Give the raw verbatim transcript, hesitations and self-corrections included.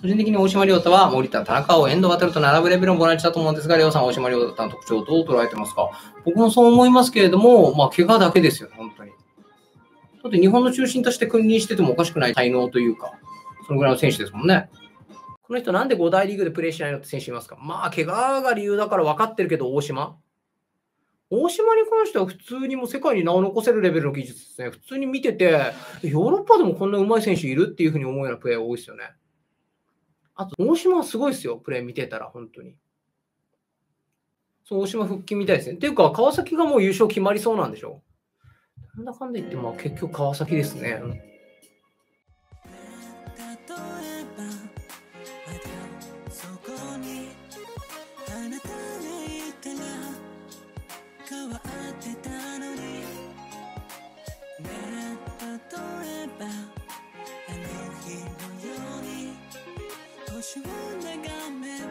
個人的に大島亮太は森田、田中を遠藤航と並ぶレベルのボランチだと思うんですが、亮さん、大島亮太の特徴をどう捉えてますか？僕もそう思いますけれども、まあ、怪我だけですよ、本当に。だって日本の中心として君臨しててもおかしくない才能というか、そのぐらいの選手ですもんね。この人なんでご大リーグでプレーしないのって選手いますか？まあ、怪我が理由だから分かってるけど、大島大島に関しては普通にもう世界に名を残せるレベルの技術ですね。普通に見てて、ヨーロッパでもこんな上手い選手いるっていうふうに思うようなプレー多いですよね。あと、大島はすごいですよ、プレー見てたら、本当に。そう、大島復帰みたいですね。っていうか、川崎がもう優勝決まりそうなんでしょ？なんだかんだ言って、まあ結局川崎ですね。I'm